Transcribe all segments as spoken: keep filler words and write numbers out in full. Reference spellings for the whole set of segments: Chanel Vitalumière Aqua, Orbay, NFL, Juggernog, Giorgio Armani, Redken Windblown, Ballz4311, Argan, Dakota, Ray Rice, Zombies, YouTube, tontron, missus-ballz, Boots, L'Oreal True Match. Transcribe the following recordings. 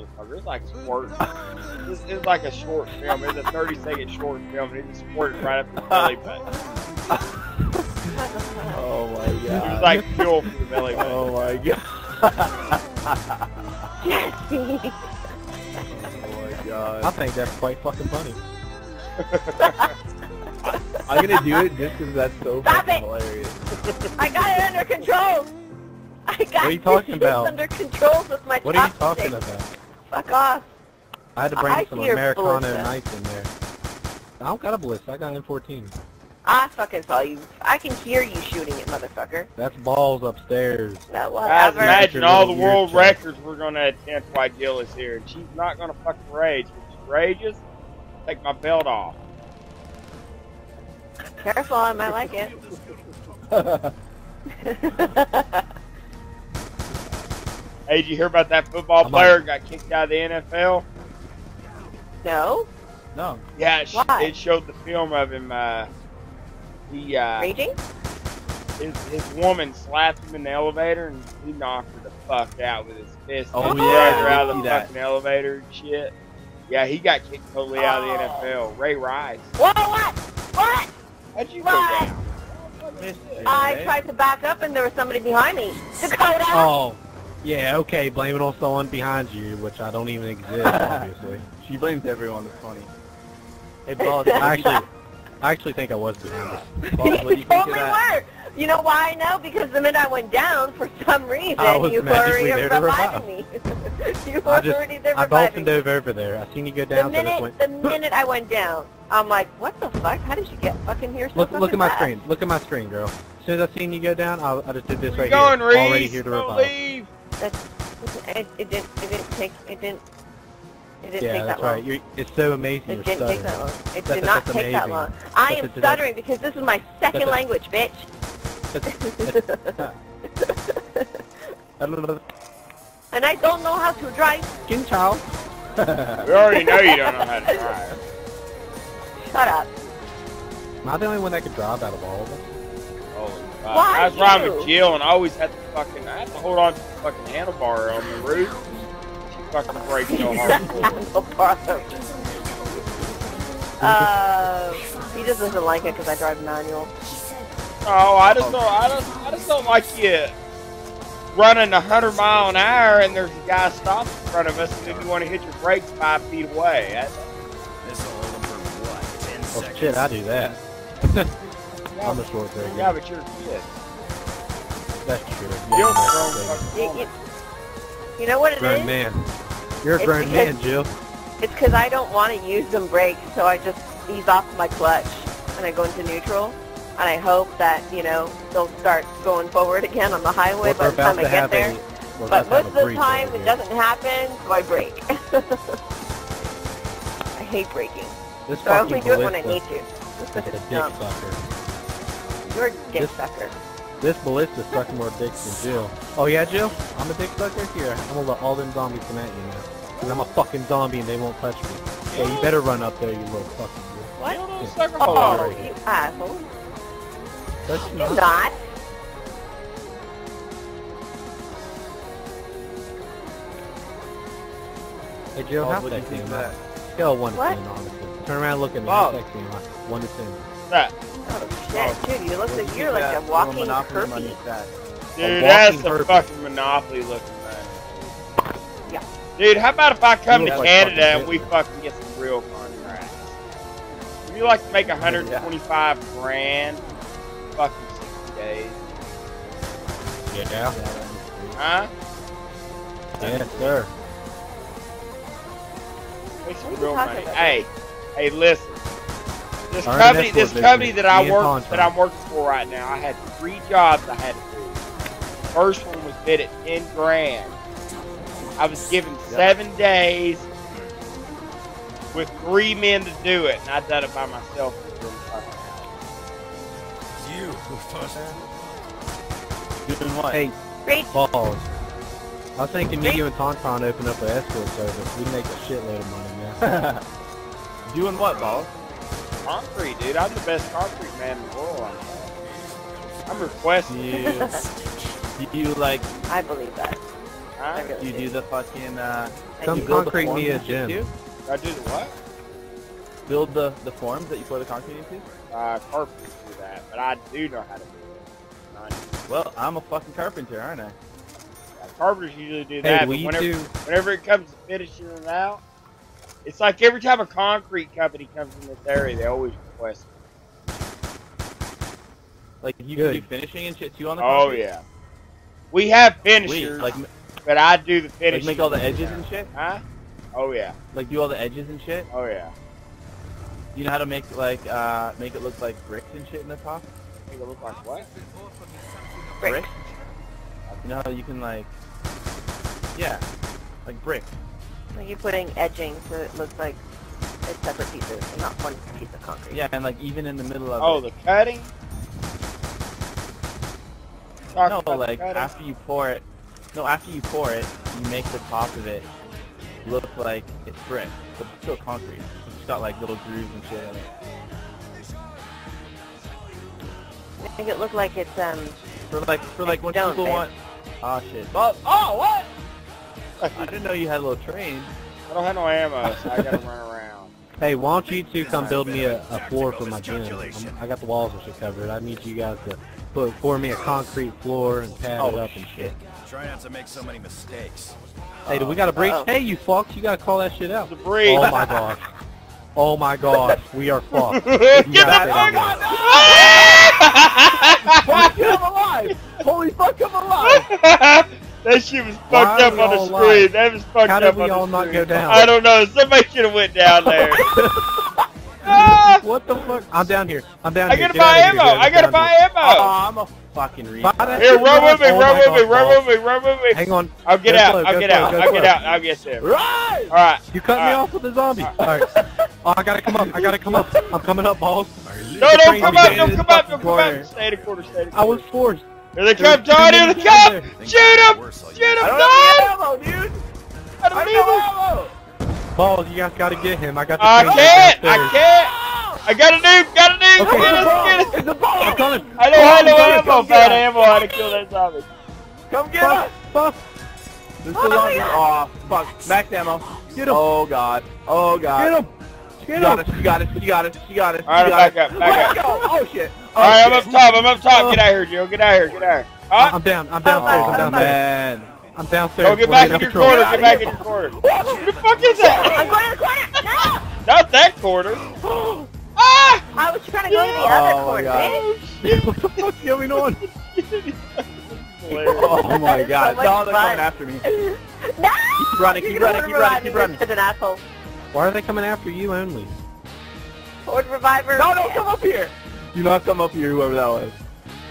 motherfucker. It's like squirt. This is like a short film. It's a thirty second short film, and he just squirted right up the belly button. Oh my god. It was like fuel for the belly button. Oh my god. Oh my god. I think that's quite fucking funny. I'm gonna do it just because that's so Stop fucking it. hilarious. I got it under control! I got what are you talking about? Under control with my what are you talking stick. about? Fuck off. I had to bring I some Americana and ice in there. I don't got a Bliss, I got an M fourteen. I fucking saw you. I can hear you shooting it, motherfucker. That's balls upstairs. That was Guys, imagine all the world records we're gonna attempt by Jill is here. She's not gonna fucking rage. If she rages, take my belt off. Careful, I might like it. Hey, did you hear about that football I'm player who got kicked out of the N F L? No. No. Yeah, it, sh Why? it showed the film of him. Uh, he, uh, Raging? His, his woman slapped him in the elevator, and he knocked her the fuck out with his fist. Oh, he yeah. He her out of the fucking that. elevator and shit. Yeah, he got kicked totally oh. out of the N F L. Ray Rice. Whoa, what? What? How'd you what? go down? I tried to back up, and there was somebody behind me. Dakota! Oh. Yeah, okay, blame it on someone behind you, which I don't even exist, obviously. She blames everyone, it's funny. Hey, Ballz, I actually, I actually think I was behind us. Ballz, what do you think of that? You know why I know? Because the minute I went down, for some reason, you were already there reviving me. You were already there reviving me. I bolted over over there. I seen you go down, so I just went... The minute I went down, I'm like, what the fuck? How did you get fucking here so fucking fast? Look at my screen. Look at my screen, girl. As soon as I seen you go down, I, I just did this right here. Already here to revive. That's, it, it didn't. It didn't take. It didn't. It didn't yeah, take that long. Right. You're, it's so amazing. It you're didn't stuttering. take that long. It that, did not take amazing. that long. I that's am stuttering because this is my second that's language, that's bitch. And I don't know how to drive. Skin child. We already know you don't know how to drive. Shut up. I'm not the only one that could drive out of all of us. Uh, I was riding with Jill, and I always had to fucking, I had to hold on to the fucking handlebar on the roof. She fucking brakes so hard. uh, he just doesn't like it because I drive manual. Oh, I just don't, I don't, I just don't like you running a hundred mile an hour, and there's a guy stopped in front of us, and then you want to hit your brakes five feet away. I, this will hold for what? Ten well, seconds. Shit, I do that. I'm a short there. Yeah, but you're a kid. That's true. You're yeah, you, you, you know what it grown is? Grown man. You're a grown man, Jill. It's because I don't want to use them brakes, so I just ease off my clutch, and I go into neutral, and I hope that, you know, they'll start going forward again on the highway well, by the time I get there. A, but most of the time, it doesn't happen, so I brake. I hate braking. This so I only do it when I need to. This is a dick dumb. sucker. You're a dick this, sucker. This ballista sucks more dicks than Jill. Oh yeah, Jill? I'm a dick sucker? Here, I'm gonna let all them zombies come at you now. Because I'm a fucking zombie and they won't touch me. So yeah, you better run up there, you little fucking bitch. What? Yeah. Sucker oh, right you asshole. That's not. not. Hey Jill, oh, how what sexy am I? Scale one to ten, honestly. Turn around and look at me. Oh. How sexy am I? one to ten. That. Oh shit, dude, you look like you're like a walking herpy. Dude, that's a fucking Monopoly looking thing. Yeah. Dude, how about if I come to Canada and we fucking get some real contracts? Would you like to make one hundred twenty-five grand in fucking sixty days? Yeah. Huh? Yeah, sir. Make some real money. Hey, hey, listen. This Our company, this company that I work, that I'm working for right now, I had three jobs I had to do. First one was bid at ten grand. I was given seven days with three men to do it, and I done it by myself. You, doing what? Hey, Ballz. I was thinking me, you, and Tontron open up an escort service. We make a shitload of money, man. Doing what, Ballz? Concrete, dude. I'm the best concrete man in the world. I'm requesting you. You like? I believe that. Huh? You do the fucking, uh... Come concrete me a gym. I do the what? Build the, the forms that you pour the concrete into? Uh, carpenters do that, but I do know how to do it. None. Well, I'm a fucking carpenter, aren't I? Yeah, carpenters usually do that, hey, we but whenever, do... whenever it comes to finishing it out, it's like every time a concrete company comes in this area, they always request it. Like, you Good. can do finishing and shit too on the concrete? Oh, yeah. We have finishers, Wait, like, but I do the finishing. Like make all the edges yeah. and shit? Huh? Oh, yeah. Like, do all the edges and shit? Oh, yeah. You know how to make, like, uh, make it look like bricks and shit in the top? Make it look like what? Bricks. You know how you can, like, yeah, like bricks. Like you're putting edging so it looks like it's separate pieces and not one piece of concrete. Yeah, and like even in the middle of Oh, it. the cutting? Talk no, like cutting. after you pour it, no, after you pour it, you make the top of it look like it's brick, but it's still concrete. It's got like little grooves and shit in it. Make it look like it's, um... For like, for like when people babe. want... Ah, oh, shit. Oh, oh, what? I didn't know you had a little train. I don't have no ammo, so I gotta run around. Hey, why don't you two come build me a, a floor for my gym? I'm, I got the walls and shit covered. I need you guys to put for me a concrete floor and pad oh, it up and shit. Try not to make so many mistakes. Hey, do we got a breach? Oh. Hey, you fucks, you gotta call that shit out. It's a breach. Oh my gosh. Oh my gosh, we are fucked. Get that! Oh god! Fuck, I'm alive! Holy fuck, I'm alive! That shit was fucked up on the screen. Live? That was fucked up on the screen. How did we all not go down? I don't know. Somebody should have went down there. ah! What the fuck? I'm down here. I'm down I here. I gotta buy ammo. I gotta buy ammo. Oh, I'm a fucking retard. Here, run with me. Oh run with God, me. God. Run with me. Run with me. Hang on. I'll get go out. Slow, I'll get slow, out. I'll slow. get out. I'll get there. Right. All right. You cut all me right. off with the zombie. All right. Oh, I gotta come up. I gotta come up. I'm coming up, Balls. No, don't come up. Don't come up. Don't come up. Stay at a quarter. Stay at a quarter. I was forced. Here they come, John! Here they come! Shoot him! Shoot him, John! I don't need ammo, dude! I don't need ammo! Balls, you guys gotta get him. I got the I can't! I can't! I got a nuke! Got a nuke! Okay, get us! Get us! It's a ball! I'm coming! I don't have no ammo! Bad ammo! How to kill that zombie! Come get us! Fuck! This is a zombie! Aw, fuck! Max ammo! Get him! Oh god! Oh god! Get him! Get him! You got us! You got us! You got us! Alright, back up! Back up! Oh shit! Oh, Alright, I'm up top, I'm up top, get out of here, Joe, get out of here, get out of here. Huh? I'm down, I'm downstairs, oh, I'm downstairs. I'm downstairs. Go, get back in your corner, get back in your corner. What the fuck is that? I'm going to the corner, no! Not that corner. ah! I was trying to go to the other corner, bitch. What the fuck's going on? Oh my god, no, they're coming after me. No! Keep running, keep running, keep running, keep running. An asshole. Why are they coming after you only? Horde Reviver. No, don't come up here! Do not come up here, whoever that was.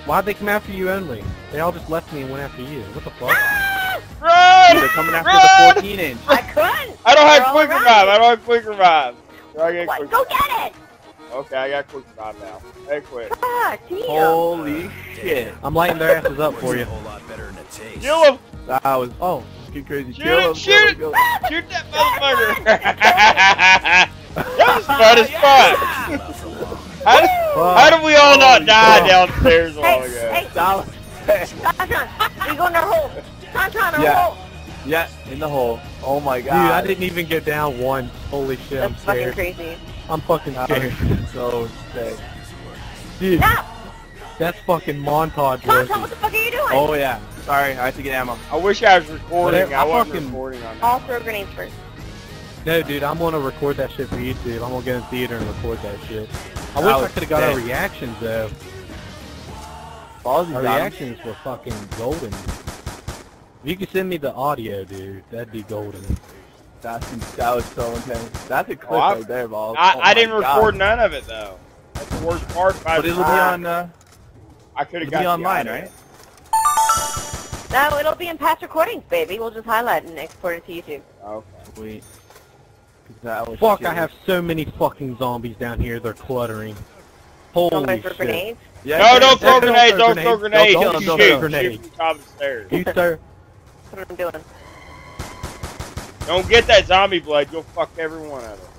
Why'd they come after you only? They all just left me and went after you. What the fuck? Ah! Run! Dude, they're coming after Run! the fourteen inch. I couldn't! I don't have quick revive! I don't have quick revive! Quick Go get it! Okay, I got quick revive now. Hey, quick. Ah, Holy uh, shit. I'm lighting their asses up for you. A whole lot better than it tastes. Kill him! I was, oh, get crazy. Shoot kill him, shoot him! Shoot that motherfucker! That was fun as fuck! How do, how do we all not die downstairs while we go? Hey, hey, tontron, we go in our hole. Tontron, our yeah. hole. Yeah, in the hole. Oh my god. Dude, I didn't even get down one. Holy shit, That's I'm scared. That's fucking crazy. I'm fucking scared. I'm so sick. Dude, no. That's fucking montage. Tontron, what the fuck are you doing? Oh yeah. Sorry, I have to get ammo. I wish I was recording. I, I wasn't fucking recording on that. I'll throw grenades first. No, dude, I'm gonna record that shit for YouTube. I'm gonna go in theater and record that shit. I wish I, I could have got dead. our reactions though. Ballsy our reactions him. were fucking golden. If you could send me the audio, dude, that'd be golden. That's that was so intense. That's a clip oh, right there, Balls. I, oh I didn't God. record none of it though. That's the worst part. But it'll time. be on. Uh, I could have got be online, the right? No, it'll be in past recordings, baby. We'll just highlight and export it to YouTube. Okay. Sweet. Fuck, serious. I have so many fucking zombies down here, they're cluttering. Holy don't shit. Throw grenades? Yeah, no, don't throw grenades, don't throw grenades! Don't, don't, don't, don't shoot, throw grenades. Shoot from the top of the stairs. You, sir. That's what I'm doing. Don't get that zombie blood, you'll fuck every one of them.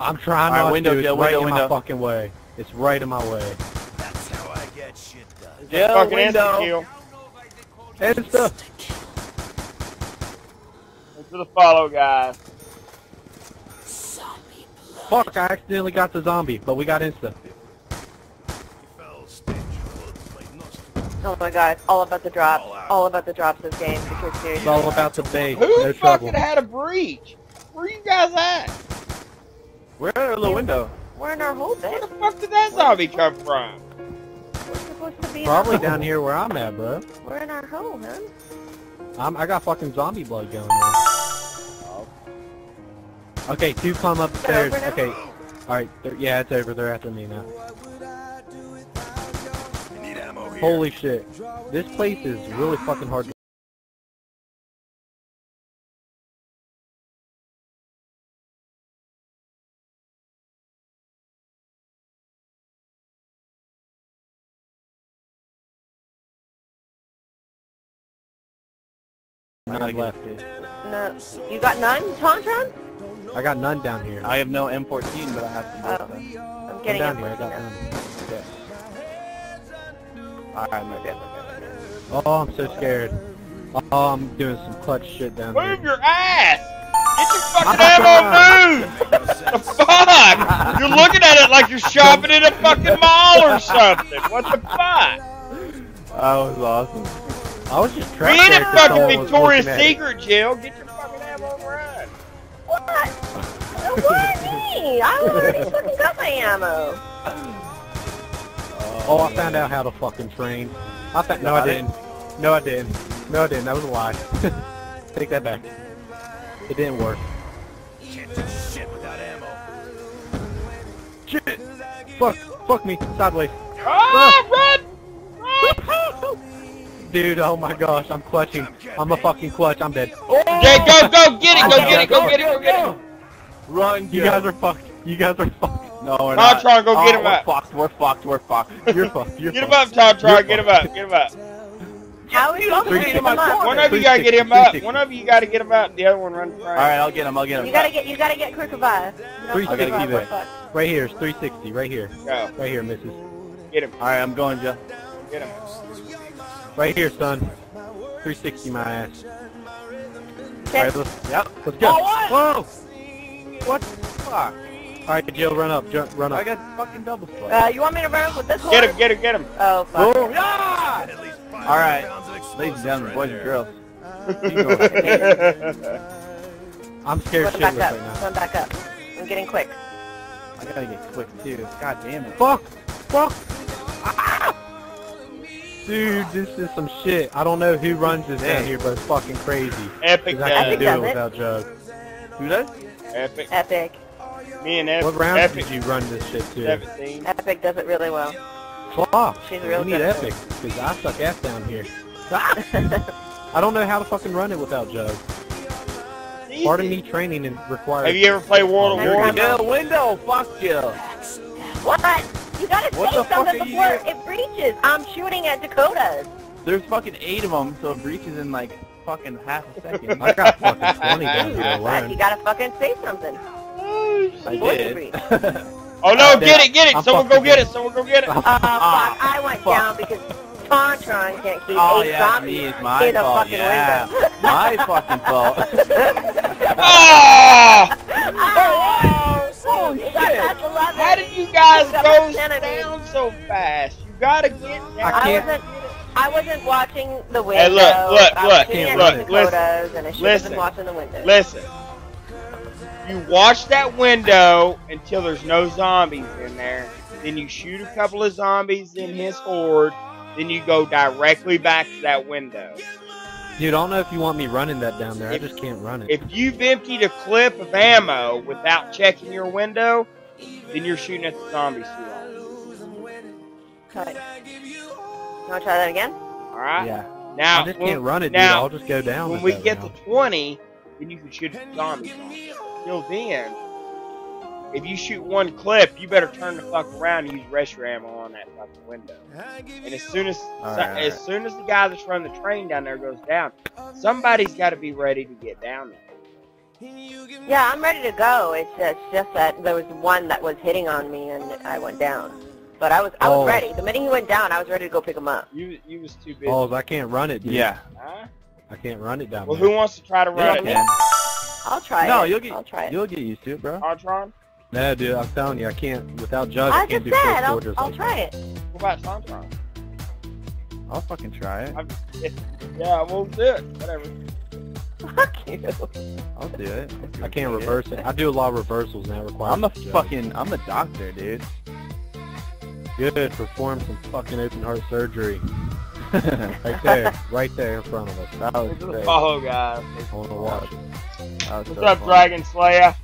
I'm trying right, not window, to, it's yeah, right window, in window. my fucking way. It's right in my way. That's how I get shit done. Yeah, fucking window. Instant kill. Instant. for the follow, guys. Fuck, I accidentally got the zombie, but we got insta. Oh my god, it's all about the drops. All about the drops this game. Because seriously, it's all about the bait. Who no fucking trouble. had a breach? Where you guys at? We're in our little window. We're in our whole bed. Where the fuck did that zombie come from? We're supposed to be probably down home. Here where I'm at, bro. We're in our home, man. I'm, I got fucking zombie blood going on. Okay, two come upstairs. Okay, alright. Yeah, it's over. They're after me now. Holy shit. This place is really fucking hard to... None left. No. You got none, Tontron? I got none down here. I have no M fourteen, but I have some. Oh. I'm getting I'm down here. I got none. Okay. Alright, I'm not dead. Oh, I'm so scared. Oh, I'm doing some clutch shit down move here. Move your ass! Get your fucking ammo moved! The fuck? You're looking at it like you're shopping in a fucking mall or something. What the fuck? That was awesome. I was just trying to get it. We ain't a fucking Victoria's Secret, Jill. Get your fucking ammo run. What? What me? I already fucking got my ammo. Oh, I found out how to fucking train. I found- No, I didn't. No, I didn't. No, I didn't. That was a lie. Take that back. It didn't work. Can't do shit without ammo. Shit! Fuck! Fuck me! Sideways! Ah, run! Run! Dude, oh my gosh, I'm clutching. I'm a fucking clutch. I'm dead. Oh! Yeah, go, go, get it! Go get it! Go get it! Go get it! Run! You guys are fucked. You guys are fucked. No, we're not. Tontron, go get him up. We're fucked, we're fucked, we're fucked. You're fucked, you're fucked. Get him up, Tontron, get him up, get him up. How are you going to get him up? One of you gotta get him up, one of you gotta get him up, and the other one runs around. Alright, I'll get him, I'll get him. You gotta get, you gotta get quick revive. three sixty, right here, it's three sixty, right here. Go. Right here, missus. Get him. Alright, I'm going, Jeff. Get him. Right here, son. three sixty my ass. Alright, let's, yep, let's go. Whoa! What the fuck? Alright, Jill, run up, jump, run up. I got fucking double spike. Uh, you want me to run up with this one? Get him, get him, get him! Oh, fuck. Oh, yeah! Alright, ladies and gentlemen, boys and girls. I'm scared shitless right now. Run back up. I'm getting quick. I gotta get quick, too. God damn it. Fuck! Fuck! Ah! Dude, this is some shit. I don't know who runs this down here, but it's fucking crazy. Epic does. I can't do it without Jug. Who does? Epic. Epic. Me and Epic. What round Epic. did you run this shit to? seventeen. Epic does it really well. Fuck! She's real we need Epic, because I suck ass down here. I don't know how to fucking run it without Jug. Part of me training and requires... Have you ever played World of War? Yeah, window! Fuck you! What? You gotta say something before it breaches! I'm shooting at Dakotas! There's fucking eight of them, so it breaches in like fucking half a second. I got fucking twenty down here alone. You gotta fucking say something. I did. Oh no, get it, get it! I'm Someone go get it. it, someone go get it! Oh, fuck, I went fuck. down because Tontron can't keep oh, eight yeah, zombies my in fault. a fucking yeah. window. My fucking fault. Oh! Oh, oh shit! How did you guys go down so fast? You gotta get down. I wasn't, I wasn't watching the window. Hey look, look, I look, can't look, listen, and I listen, been watching the window. listen. You watch that window until there's no zombies in there. Then you shoot a couple of zombies in his horde. Then you go directly back to that window. Dude, I don't know if you want me running that down there. If, I just can't run it. If you've emptied a clip of ammo without checking your window, then you're shooting at the zombies too long. Cut. You want to try that again? All right. Yeah. Now, I just when, can't run it, dude. Now, I'll just go down. When we get now. to twenty, then you can shoot at the zombies. Till then, if you shoot one clip, you better turn the fuck around and use rest your ammo on that fucking window. And as soon as right, so, right. as soon as the guy that's running the train down there goes down, somebody's got to be ready to get down there. Yeah, I'm ready to go. It's just, it's just that there was one that was hitting on me and I went down. But I was I was oh. ready. The minute he went down, I was ready to go pick him up. You you was too busy. Oh, I can't run it. Dude. Yeah. Huh? I can't run it down. Well, there. who wants to try to run yeah, it? I'll try no, it. No, you'll get. I'll try it. You'll get used to it, bro. Tontron. Nah, dude, I'm telling you, I can't. Without Jug, I, I can't do four I'll, quarters. I'll like try that. it. What about Tontron? I'll fucking try it. I'm, yeah, I won't do it. Whatever. Fuck you. I'll do it. I can't reverse it. I do a lot of reversals now. Requires I'm a fucking. I'm a doctor, dude. Good. Perform some fucking open heart surgery. Right there. Right there in front of us. That was great. Oh god. I want to watch it. What's so up, fun. Dragon Slayer?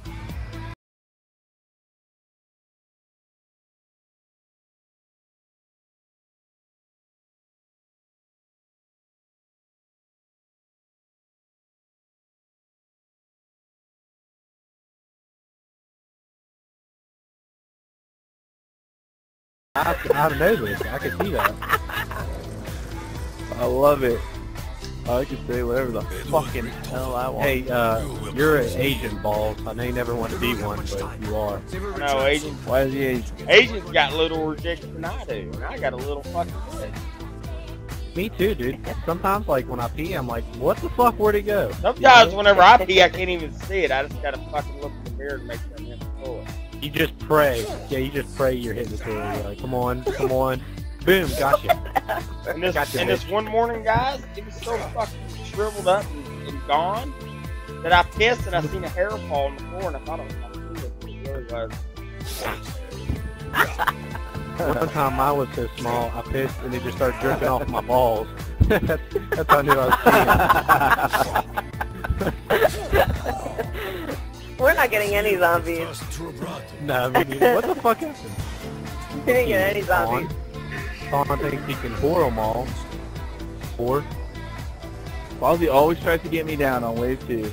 I, I know this. I can see that. I love it. I can say whatever the fucking hell I want. Hey, uh, you're an agent, Ballz. I know you never want to be one, but you are. No, agent. Why is he agent? Agent's got little rejection than I do, and I got a little fucking head. Me too, dude. Sometimes, like, when I pee, I'm like, what the fuck, where'd it go? Sometimes, whenever I pee, I can't even see it. I just gotta fucking look in the mirror and make sure I'm in the toilet. You just pray. Yeah, you just pray you're hitting the toilet. You're like, come on, come on. Boom, gotcha. And this, gotcha, and this one morning, guys, it was so fucking shriveled up and, and gone that I pissed and I seen a hair fall on the floor and I thought I was going to do it. Really one time I was so small, I pissed and it just started dripping off my balls. that's, that's how I knew I was peeing. We're not getting any zombies. No, I mean, what the fuck happened? You didn't get any zombies. Tom thinks he can whore them all. Whore. Ballsy always tries to get me down on wave two.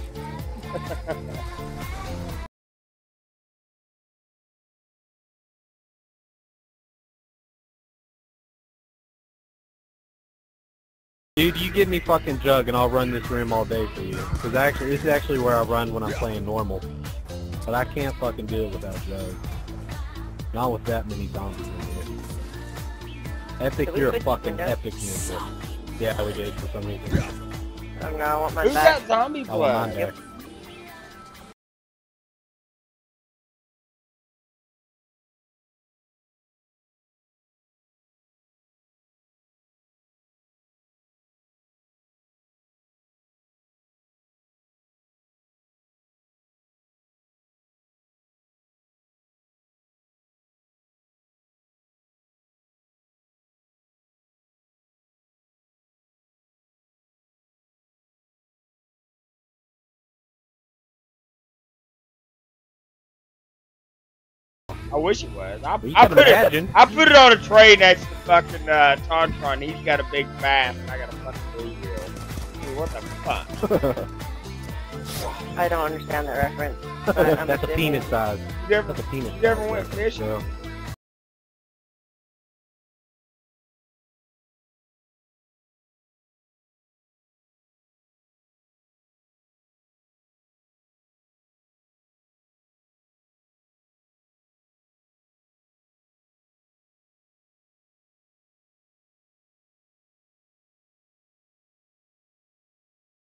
Dude, you give me fucking Jug and I'll run this room all day for you. Cause actually, this is actually where I run when I'm playing normal. But I can't fucking do it without Jug. Not with that many zombies in here. Epic, you're a fucking epic ninja. Yeah, we did for some reason. Oh no, I want my back. Who's got zombie blood? I wish it was. I, well, I, put it, I put it on a tray next to fucking uh, Tontron. He's got a big bath. I got a fucking blue wheel. Dude, what the fuck? I don't understand that reference. That's a penis size. You ever, That's a penis you size. You ever went fishing? Yeah.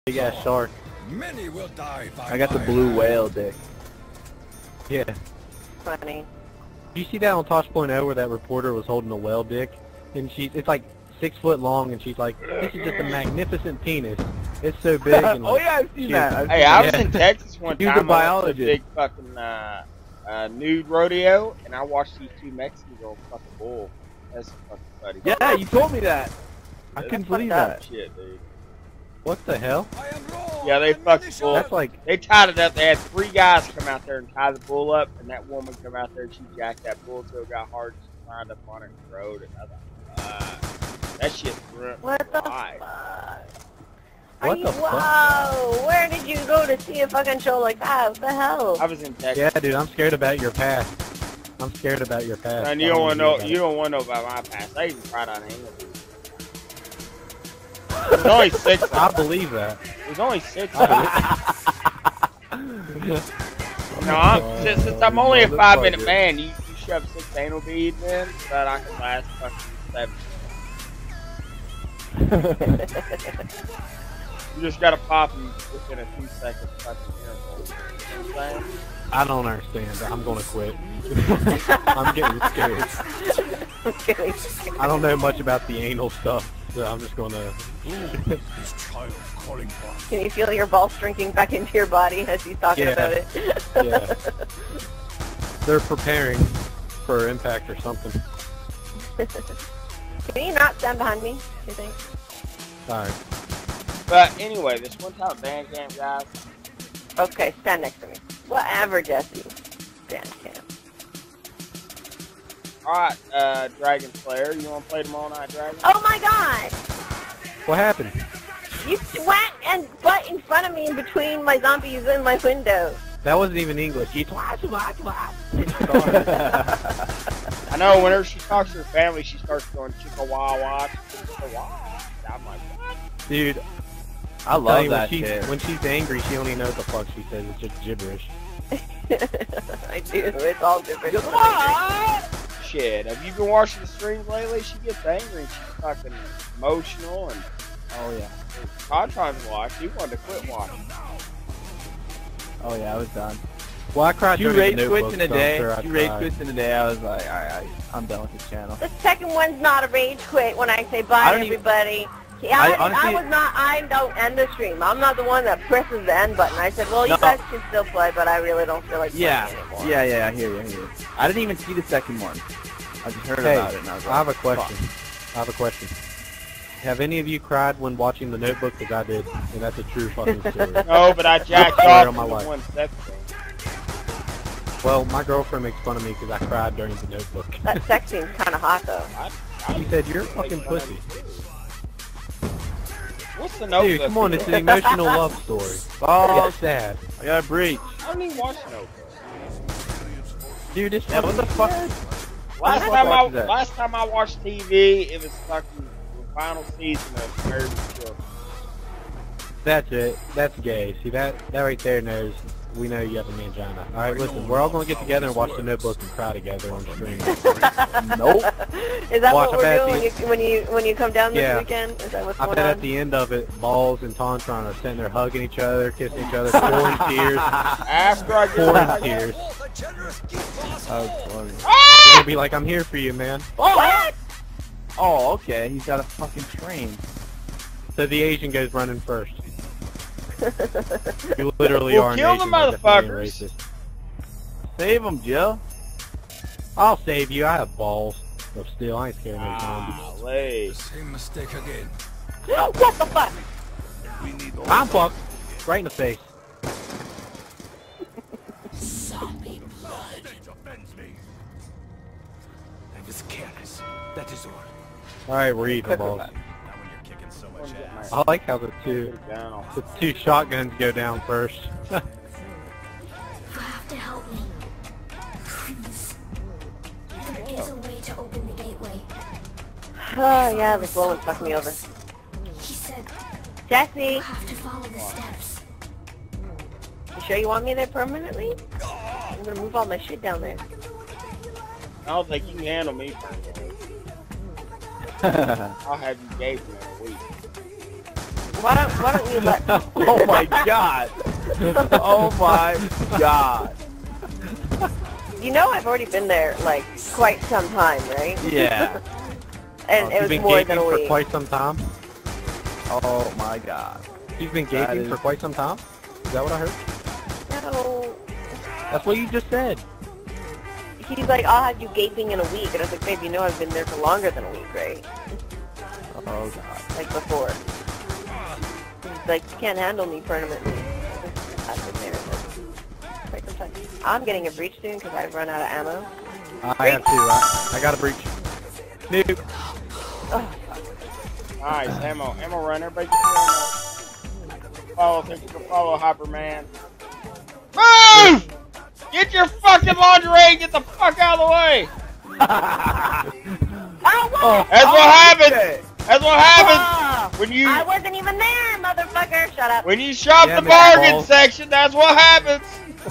Big ass shark. Many will die by I got the blue whale dick. Yeah. Funny. Did you see that on Tosh point oh where that reporter was holding a whale dick? And she, it's like six foot long and she's like, this is just a magnificent penis. It's so big. And like, oh yeah, I've seen that. I've hey, seen I was that. in Texas one time. She's a biologist. I was at a big fucking uh, uh, nude rodeo and I watched these two Mexicans on fucking bull. That's fucking funny. Yeah, oh, you told me that. I couldn't believe that. Shit, dude. What the hell? Yeah, they fucked the bull. That's like... They tied it up. They had three guys come out there and tie the bull up, and that woman come out there and she jacked that bull till it got hard and she climbed up on it and rode it. I thought, uh, that shit ripped. What the fuck? What the fuck? Whoa! Where did you go to see a fucking show like that? What the hell? I was in Texas. Yeah, dude, I'm scared about your past. I'm scared about your past. And you don't want to know. You don't want to know about my past. I even cried on English. There's only six of them. I believe that. There's only six of them. No, I'm, since, since I'm only a five-minute man, you, you shove six anal beads in so that I can last fucking seven. You just gotta pop them within a few seconds. You know I don't understand. I'm gonna quit. I'm getting scared. I'm getting scared. I don't know much about the anal stuff, so I'm just gonna. This child calling. Can you feel your balls shrinking back into your body as he's talking yeah. about it? Yeah. They're preparing for impact or something. Can you not stand behind me? You think? Sorry. But anyway, this one time band camp, guys. Okay, stand next to me. Whatever, Jesse. Band camp. Alright, uh, Dragon Slayer, you wanna play tomorrow night, Dragon? Oh my god! What happened? You sweat and butt in front of me in between my zombies and my window. That wasn't even English. You twat, twat, twat. I know, whenever she talks to her family, she starts going chickawawa, chickawawa. I'm like, what? Dude, I love you, that when shit. When she's angry, she only knows the fuck she says. It's just gibberish. I do. It's all gibberish. Shit, have you been watching the streams lately? She gets angry and she's fucking emotional and... Oh, yeah. Tontron's watched. He wanted to quit watching. Oh, yeah, I was done. Well, I cried during the notebook, in a day. You rage quits in a day. I was like, alright, right, I'm done with this channel. The second one's not a rage quit when I say bye, I everybody. Even... Yeah, I, I, honestly, I was not. I don't end the stream. I'm not the one that presses the end button. I said, well, you no. guys can still play, but I really don't feel like playing yeah. anymore. Yeah, yeah, I hear you, I hear you. I didn't even see the second one. I just heard hey, about it, and I was like, I have a question. Fuck. I have a question. Have any of you cried when watching The Notebook? Because I did, and that's a true fucking story. No, but I jacked off on my life. One second. Well, my girlfriend makes fun of me because I cried during The Notebook. That sex scene's kind of hot, though. I, I she said, you're a fucking pussy. What's the Notebook? Dude, come on, it's an emotional love story. Oh, sad. I gotta breathe. I don't even watch Notebook. Dude, this yeah, what the fuck? Last time I last time I watched T V, it was fucking the final season of Married with Children. That's it. That's gay. See that? That right there knows. We know you have a mangina. Alright, listen, we're all gonna get together and watch The Notebook and cry together on stream. Nope. Is that watch what we're doing the... when you when you come down this yeah. weekend? Is that what's I going bet on? At the end of it, Ballz and Tontron are sitting there hugging each other, kissing each other, pouring tears. After I pouring tears. That was funny. Ah! They'll be like, I'm here for you, man. Oh, what? Oh, okay, he's got a fucking train. So the Asian goes running first. You literally we'll are kill the motherfuckers. Save them, Jill. I'll save you. I have balls. But still, I ain't scared of those zombies. Golly. Same mistake again. Oh, what the fuck? We need all I'm fucked. Right in the face. Zombie blood. I was careless. That is all. All right, we're eating balls. I like how the two the two shotguns go down first. You have to help me. Please. There is a way to open the gateway. Oh yeah, this woman fucked me over. He said, Jesse! You have to follow the steps. You sure you want me there permanently? I'm gonna move all my shit down there. I don't think you can handle me permanently. I'll have you gay for a week. Why don't, why don't you let... Oh my god! Oh my god! You know I've already been there, like, quite some time, right? Yeah. And oh, it was more than a week. You've been gaping for quite some time? Oh my god. You've been gaping is... for quite some time? Is that what I heard? No. That's what you just said. He's like, I'll have you gaping in a week. And I was like, babe, you know I've been there for longer than a week, right? Oh god. Like before. Like, you can't handle me permanently. I'm getting a breach soon because I've run out of ammo. I breach! Have to. I, I got a breach. Noob. Oh. Nice, ammo. Ammo runner. Everybody ammo. Follow, thank you for follow, Hyperman. Move! Get your fucking lingerie and get the fuck out of the way! Oh, that's oh, what happened! Shit. That's what happens oh, when you. I wasn't even there, motherfucker. Shut up. When you shop yeah, the bargain Ballz. Section, that's what happens.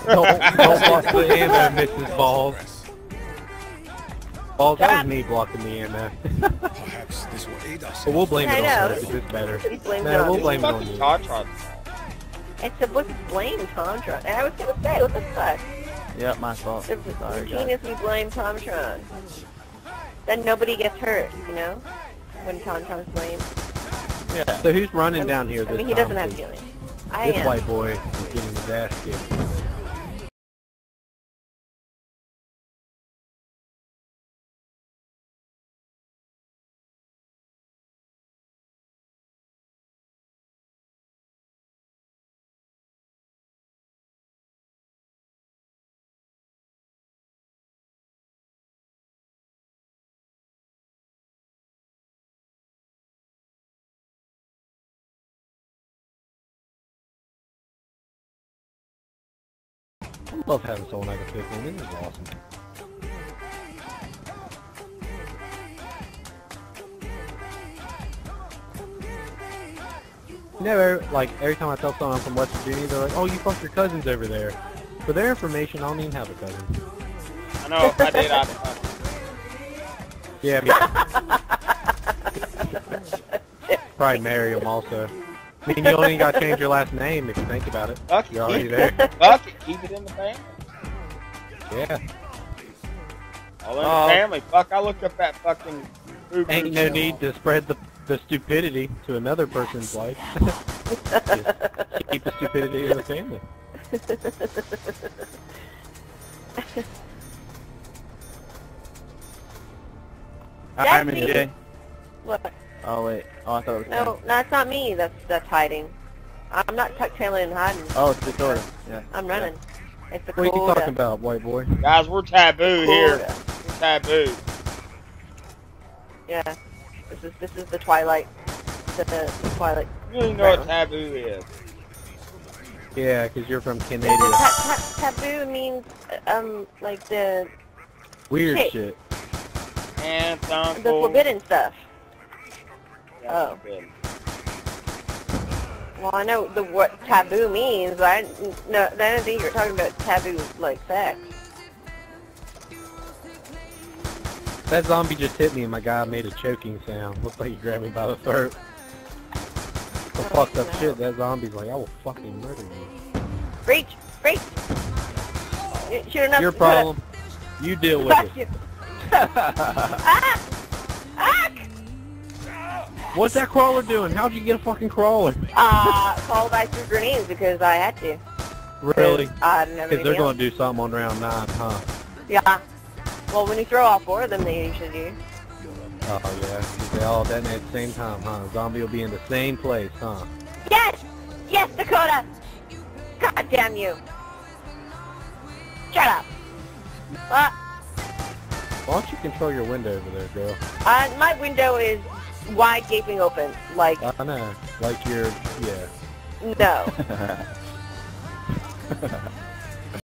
Don't, don't watch the ammo, Missus Ballz. Ballz, that was me blocking the E M F. Perhaps this will aid us. But we'll blame it on you. It's better. Nah, we'll blame it on you. It's a what's blame Tontron. I was gonna say, what the fuck? Yeah, my fault. The routine is we blame Tontron. Then nobody gets hurt, you know? When Tontron's blamed. Yeah. So who's running I'm, down here this time? I mean, he doesn't have feelings. I am. This white boy is getting his ass kicked. I love having someone I can pick on. This is awesome. You know, like, every time I tell someone I'm from West Virginia, they're like, oh, you fucked your cousins over there. For their information, I don't even have a cousin. I know, I did. I, uh... Yeah, yeah. Probably marry them also. I mean, you only got to change your last name if you think about it. Fuck, you're already there. Fuck it, keep it in the family. Yeah. All in uh, the family. Fuck, I looked up that fucking. Uber ain't no channel. Need to spread the the stupidity to another person's life. Keep the stupidity in the family. I'm in J. What? Oh wait. Oh, I thought it was no, no, that's not me. That's that's hiding. I'm not tuck trailing and hiding. Oh, it's Dakota. Yeah. I'm running. Yeah. It's the Dakota. What are you talking about, white boy? Guys, we're taboo here. We're taboo. Yeah. This is this is the Twilight. The, the Twilight. You don't even know what taboo is. Yeah, because you're from Canada. Ta ta taboo means um like the weird shit. shit. And the forbidden stuff. Oh. Well, I know the what taboo means, but I no, I don't think you're talking about taboo like sex. That zombie just hit me, and my guy made a choking sound. Looks like he grabbed me by the throat. Some oh, fucked up no. shit. That zombie's like, I will fucking murder you. Reach, reach. Sure enough, your problem. You deal with it. You. ah! Ah! What's that crawler doing? How'd you get a fucking crawler? Uh, called I threw grenades because I had to. Really? I didn't have anything else. Because they're going to do something on round nine, huh? Yeah. Well, when you throw all four of them, they usually do. Oh, yeah. They all detonate at the same time, huh? Zombie will be in the same place, huh? Yes! Yes, Dakota! God damn you! Shut up! What? Why don't you control your window over there, girl? Uh, my window is... wide gaping open, like... I know, like you're... yeah. No.